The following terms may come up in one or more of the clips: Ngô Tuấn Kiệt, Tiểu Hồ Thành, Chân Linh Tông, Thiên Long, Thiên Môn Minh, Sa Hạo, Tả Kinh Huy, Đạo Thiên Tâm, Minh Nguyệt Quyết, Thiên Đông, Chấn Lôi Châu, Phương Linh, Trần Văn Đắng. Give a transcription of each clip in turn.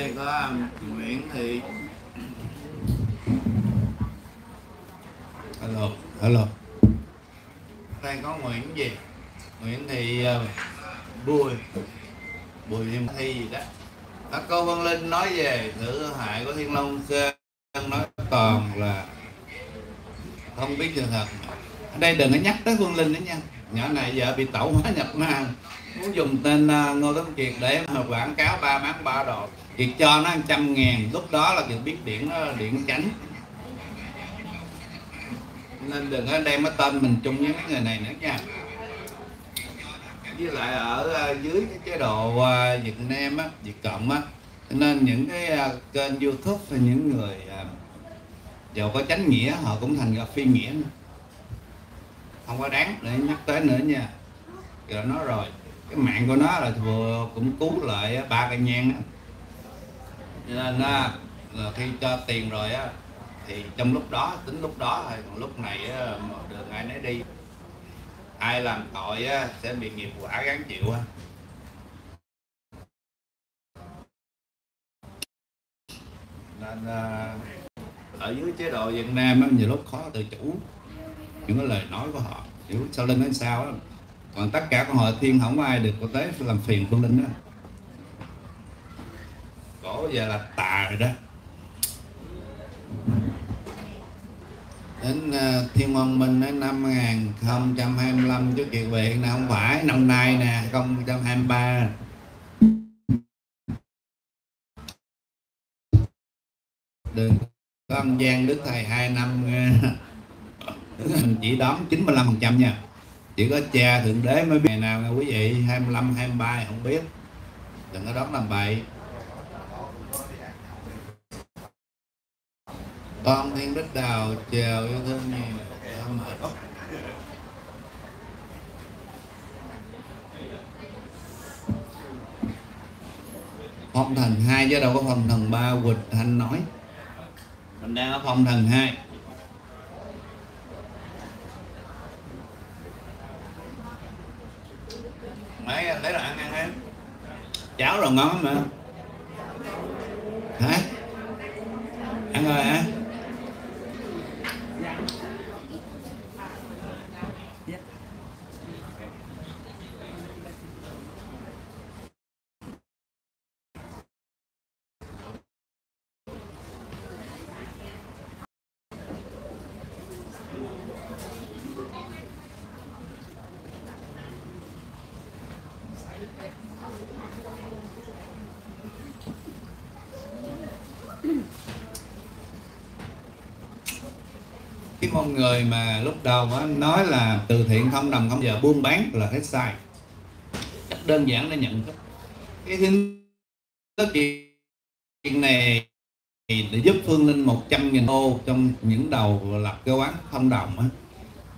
đây có Nguyễn Thị. Alo, alo. Đây có Nguyễn gì? Nguyễn Thị Bùi. Bùi Thiên Thi gì đó. Các cô Phương Linh nói về sự hại của Thiên Long Sơn nói còn là không biết sự thật. Ở đây đừng có nhắc tới Phương Linh nữa nha. Nhỏ này vợ bị tẩu hóa nhập ma, muốn dùng tên Ngô Tuấn Kiệt để quảng cáo ba bán ba đồ. Kiệt cho nó 100.000, lúc đó là Kiệt biết điện tránh. Nên đừng có đem cái tên mình chung với mấy người này nữa nha. Với lại ở dưới cái chế độ Việt Nam á, Việt Cộng á, nên những cái kênh YouTube hay những người giàu có chánh nghĩa họ cũng thành ra phi nghĩa nữa. Không có đáng để nhắc tới nữa nha. Rồi nó rồi, cái mạng của nó là vừa cũng cứu lại ba cây nhang á. Nên là khi cho tiền rồi á thì trong lúc đó tính lúc đó thôi, còn lúc này mà đường ai nấy đi. Ai làm tội sẽ bị nghiệp quả gánh chịu. Nên ở dưới chế độ Việt Nam nhiều lúc khó tự chủ những cái lời nói của họ, hiểu sau lưng đến sao đó. Còn tất cả con họ Thiên không có ai được có tới làm phiền Phương Linh đó. Cổ giờ là tà rồi đó. Đến Thiên Môn Minh đến năm 2025 chú Kiệt về nè, không phải năm nay nè, 2023. Đừng có ông Giang Đức Thầy 2 năm mình chỉ đón 95% nha. Chỉ có cha Thượng Đế mới biết ngày nào nha quý vị, 25, 23 không biết. Đừng có đón làm bậy. Con Thiên Bích Đào chào yêu thương nhiều. Phong thần 2 chứ đâu có phong thần 3 quịch Thanh nói. Mình đang ở phong thần 2. Mấy anh lấy đồ ăn ăn em. Cháo rồi ngon mà. Hả? Ăn rồi hả? Cái con người mà lúc đầu nói là từ thiện không đồng không giờ buôn bán là hết sai. Cách đơn giản để nhận thức. Cái chuyện này để giúp Phương Linh 100.000 đô trong những đầu lập cái quán không đồng á,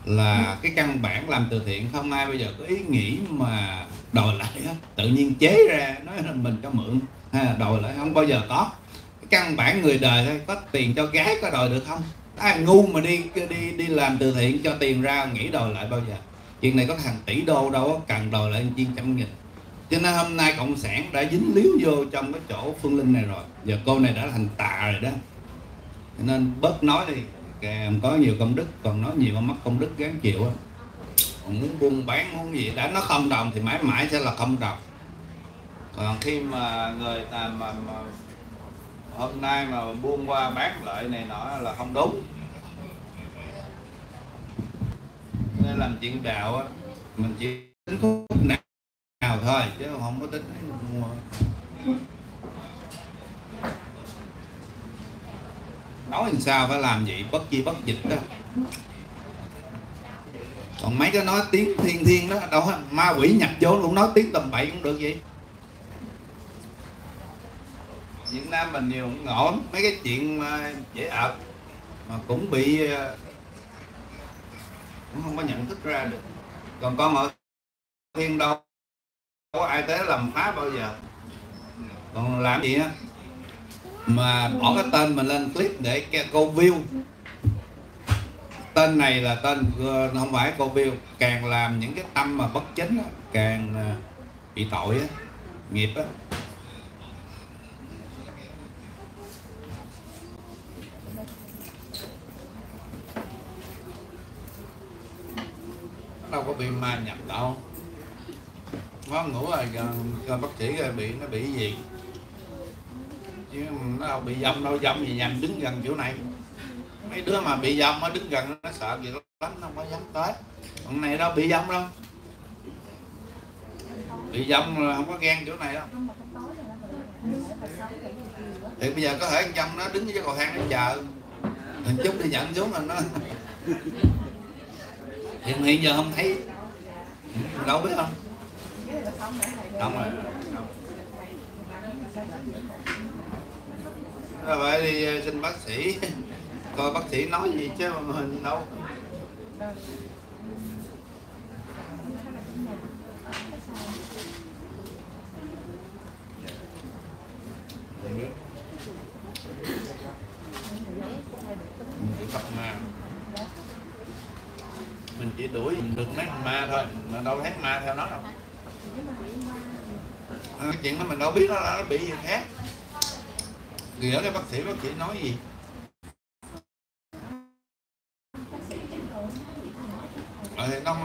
là cái căn bản làm từ thiện không ai bây giờ có ý nghĩ mà đòi lại hết. Tự nhiên chế ra nói là mình cho mượn ha, đòi lại không bao giờ có. Cái căn bản người đời thôi, có tiền cho gái có đòi được không? Ai ngu mà đi làm từ thiện cho tiền ra nghĩ đòi lại bao giờ. Chuyện này có hàng tỷ đô đâu có cần đòi lại 100.000. Cho nên hôm nay Cộng sản đã dính líu vô trong cái chỗ Phương Linh này rồi. Giờ cô này đã thành tà rồi đó. Cho nên bớt nói đi. Càng có nhiều công đức, còn nói nhiều mà mất công đức gán chịu. Còn muốn buôn bán muốn gì đã nó không đồng thì mãi mãi sẽ là không đồng. Còn khi mà người ta mà hôm nay mà buôn qua bán lợi này nọ là không đúng. Nên làm chuyện đạo á, mình chỉ tính khúc nào thôi chứ không có tính. Nói làm sao phải làm vậy, bất chi bất dịch đó. Còn mấy cái nói tiếng thiên đó đâu á, ma quỷ nhập vô cũng nói tiếng tầm bậy cũng được vậy. Việt Nam mình nhiều cũng ngộ mấy cái chuyện mà dễ ợt mà cũng bị cũng không có nhận thức ra được. Còn con ở Thiên Đông có ai tới làm phá bao giờ. Còn làm gì á mà bỏ cái tên mình lên clip để cô view. Tên này là tên không phải cô view. Càng làm những cái tâm mà bất chính đó, càng bị tội á, nghiệp á. có bị ma nhập đâu. Nó ngủ rồi bác sĩ rồi bị nó bị gì chứ nó đâu bị dâm đâu. Dâm gì nhầm đứng gần chỗ này, mấy đứa mà bị dâm nó đứng gần nó sợ gì lắm, nó không có dám tới. Còn này đâu bị dâm đâu, bị dâm không có ghen chỗ này đâu. Thì bây giờ có thể con dâm nó đứng với cầu thang nó chờ mình chút đi nhận xuống rồi nó hiện giờ không thấy đâu biết không. Đúng rồi. Rồi vậy thì xin bác sĩ coi bác sĩ nói gì chứ mình đâu. Mình chỉ đuổi được mấy ma thôi, mình đâu thấy ma theo nó đâu. Cái chuyện đó mình đâu biết nó bị gì khác. Thì ở cái bác sĩ nói gì? Ở thì nó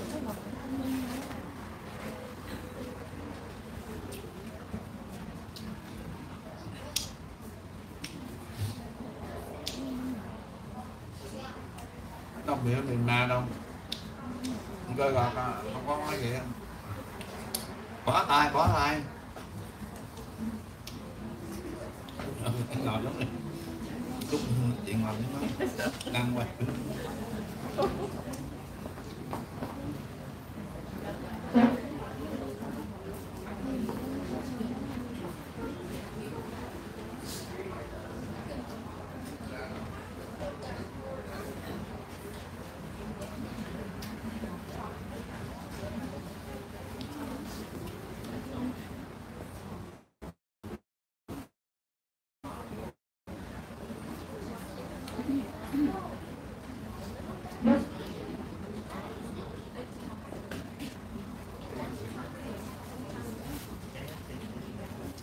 Đâu bị mình ma đâu, không có gọt, không có nói gì. Bỏ tay ngồi giống này chút chuyện ngồi giống đó đang quay.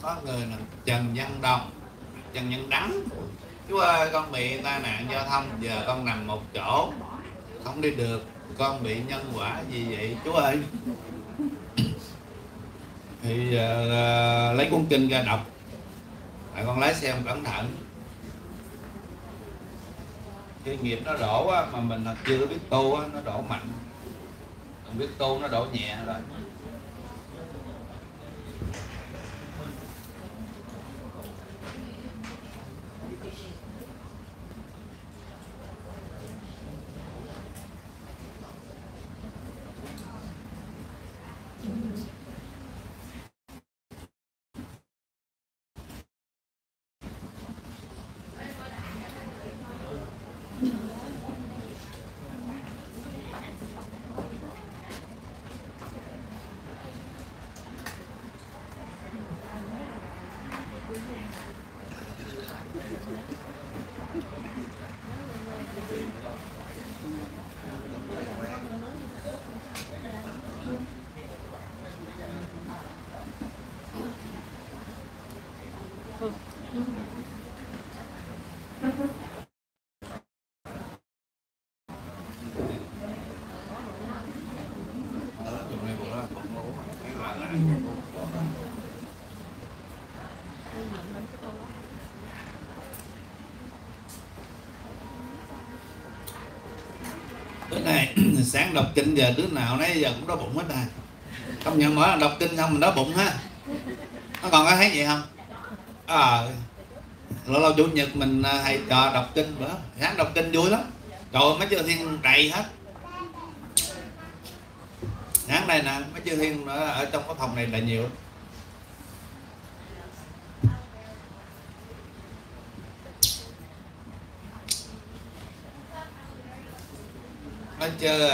Có người là Trần Văn Đắng. Chú ơi, con bị tai nạn giao thông, giờ con nằm một chỗ không đi được, con bị nhân quả gì vậy chú ơi? Thì lấy cuốn kinh ra đọc rồi con lái xe cẩn thận. Cái nghiệp nó đổ á, mà mình chưa biết tu á, nó đổ mạnh, không biết tu nó đổ nhẹ rồi. Này, sáng đọc kinh giờ đứa nào nãy giờ cũng đói bụng hết à. Không nhận mỗi lần đọc kinh xong mình đói bụng ha. Nó còn có thấy vậy không? Lâu chủ nhật mình hay trò đọc kinh bữa. Sáng đọc kinh vui lắm. Trời ơi, mấy chư thiên đầy hết. Sáng đây nè, mấy chư thiên ở trong cái phòng này là nhiều. Chứ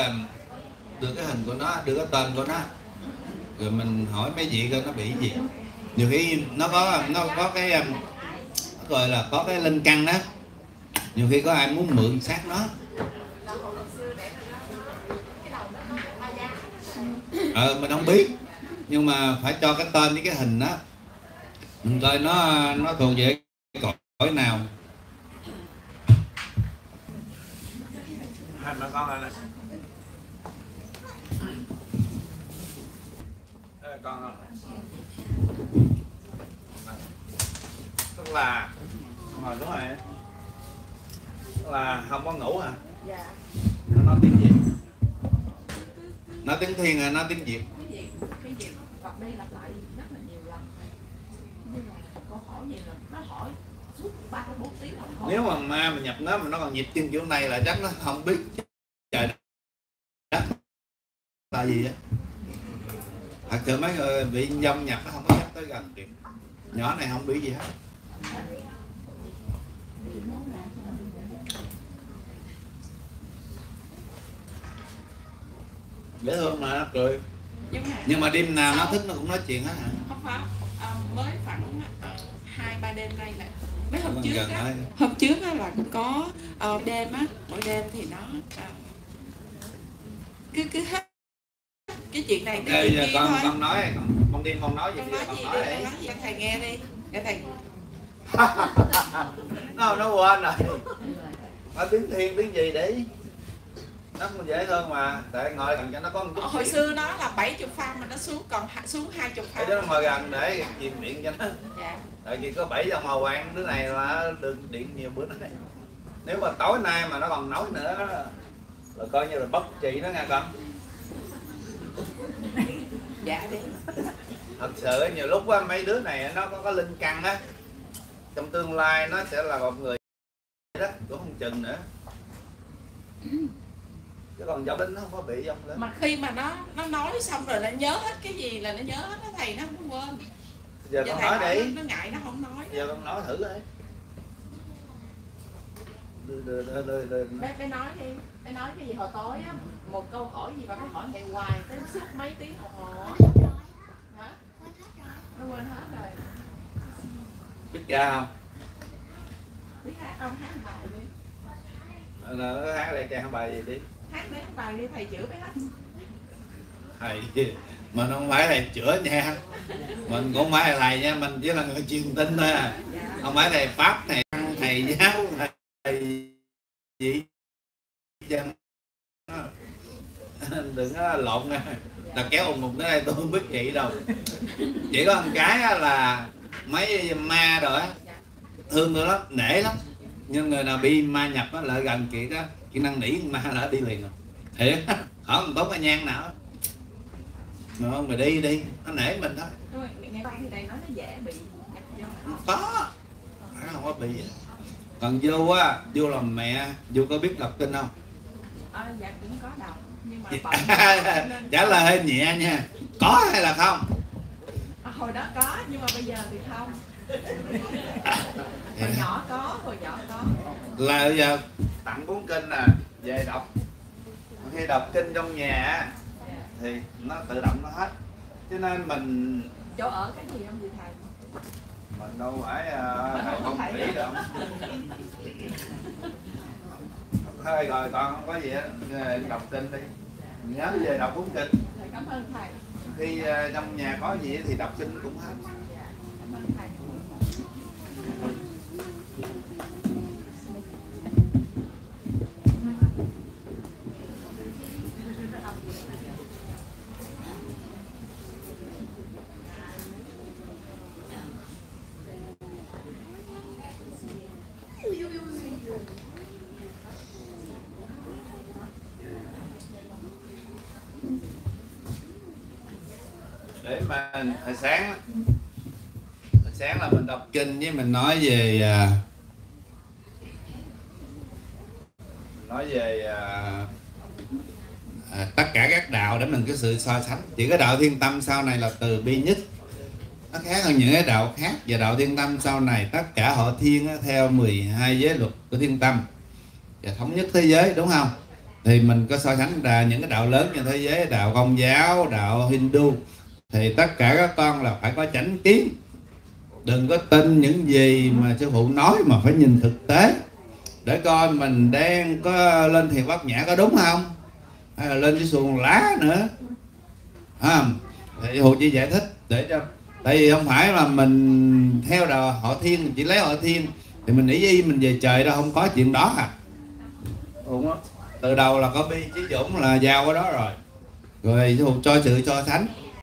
được cái hình của nó, được cái tên của nó, rồi mình hỏi mấy vị coi nó bị gì. Nhiều khi nó có cái gọi là có cái linh căn đó, Nhiều khi có ai muốn mượn xác nó. Mình không biết, nhưng mà phải cho cái tên với cái hình đó, mình coi nó thuộc về cái cõi nào. Tức là mà đúng rồi, tức là không có ngủ hả? Dạ. Nó nói tiếng gì? Nó tiếng Thiên à? Nó tiếng Việt. Cái việc lặp đi lặp lại rất là nhiều lần, nhưng mà câu hỏi gì là nó hỏi suốt 3-4 tiếng đồng hồ. Nếu mà ma mình nhập nó mà nó còn nhịp chân chỗ này là chắc nó không biết trời đất tại gì á. Thật sự mấy người bị dâm nhập nó không có nhắc tới gần kịp. Nhỏ này không bị gì hết. Dễ thương mà nó cười. Nhưng mà đêm nào nó thích nó cũng nói chuyện hết hả? Không phải, mới khoảng 2-3 đêm nay là mấy hôm trước á là cũng có đêm á, mỗi đêm thì nó cứ hết cái chuyện này cái chuyện kia thôi. Con nói, con đêm con nói gì đi, con nói đi, cho thầy nghe đi, để thầy. Nó quên rồi. Nó tiếng Thiên tiếng gì đấy. Nó cũng dễ thương mà, để ngồi gần cho nó có một chút. Hồi xưa nó là 70 phân mà nó xuống còn xuống 20 phân. Để nó ngồi gần để chìm điện cho nó. Dạ. Tại vì có 7 dòng màu vàng, đứa này là được điện nhiều bữa nay. Nếu mà tối nay mà nó còn nói nữa là coi như là bất trị nó nghe con. Dạ đi. Thật sự nhiều lúc á, mấy đứa này nó có linh căn á. Trong tương lai nó sẽ là một người đó, cũng không chừng nữa. Chứ còn giọng đến nó không có bị giọng lên. Mà khi mà nó nói xong rồi nó nhớ hết cái gì là nó nhớ hết đó thầy, nó không quên. Giờ con nói đi. Nó ngại nó không nói. Giờ con nói thử đi. Bé nói đi. Bé nói cái gì hồi tối á, một câu hỏi gì mà nó hỏi ngày hoài tới suốt mấy tiếng đồng hồ. Hả? Nó quên hết rồi. Biết ra không? Biết hát không? Hát bài đi. Hát lại chàng bài gì đi. Hát mấy bài đi thầy chữa bé lắm. Thầy, mình không phải thầy chữa nha. Mình cũng không phải là thầy nha, mình chỉ là người truyền tin thôi à. Không phải thầy pháp, thầy ăn, thầy giáo, thầy gì. Đừng có lộn nha. Là kéo ủng ủng tới đây tôi không biết chị đâu. Chỉ có một cái là mấy ma rồi á, thương tôi lắm, nể lắm. Nhưng người nào bị ma nhập á, lại gần kiệt á, kỹ năng nỉ ma đã đi liền rồi. Thiệt á, khỏi mình tốn cái nhang nào á. Mà không, mày đi đi, nó nể mình thôi. Thôi, nghe bác thì nói nó dễ bị nhập vô. Không có, nó không có bị vậy. Còn vô á, vô làm mẹ, vô có biết đọc kinh không? Dạ cũng có đọc, nhưng mà bận. Trả lời hơi nhẹ nha, có hay là không? Hồi đó có, nhưng mà bây giờ thì không. Hồi nhỏ có, là bây giờ tặng 4 kinh à, về đọc. Khi đọc kinh trong nhà thì nó tự động nó hết. Cho nên mình... Chỗ ở cái gì không vậy thầy? Mình đâu phải thầy không nghĩ đâu. Thôi rồi con không có gì hết, đọc kinh đi. Mình nhớ về đọc 4 kinh. Cảm ơn thầy. Khi trong nhà có gì thì đọc kinh cũng hết. Để mà hồi sáng là mình đọc kinh với mình nói về tất cả các đạo để mình có sự so sánh. Chỉ cái đạo Thiên Tâm sau này là từ bi nhất, nó khác hơn những cái đạo khác. Và đạo Thiên Tâm sau này tất cả họ thiên theo 12 giới luật của Thiên Tâm và thống nhất thế giới, đúng không? Thì mình có so sánh là những cái đạo lớn như thế giới, đạo Công giáo, đạo Hindu, thì tất cả các con là phải có chánh kiến. Đừng có tin những gì mà sư phụ nói mà phải nhìn thực tế. để coi mình đang có lên thiền bát nhã có đúng không, hay là lên cái xuồng lá nữa. Thì Hù chỉ giải thích để cho, tại vì không phải là mình theo đạo họ Thiên, chỉ lấy họ Thiên thì mình nghĩ gì mình về trời đâu, không có chuyện đó à. Đúng đó. Từ đầu là có bi Chí Dũng là giàu ở đó rồi, rồi Hù cho sự so sánh.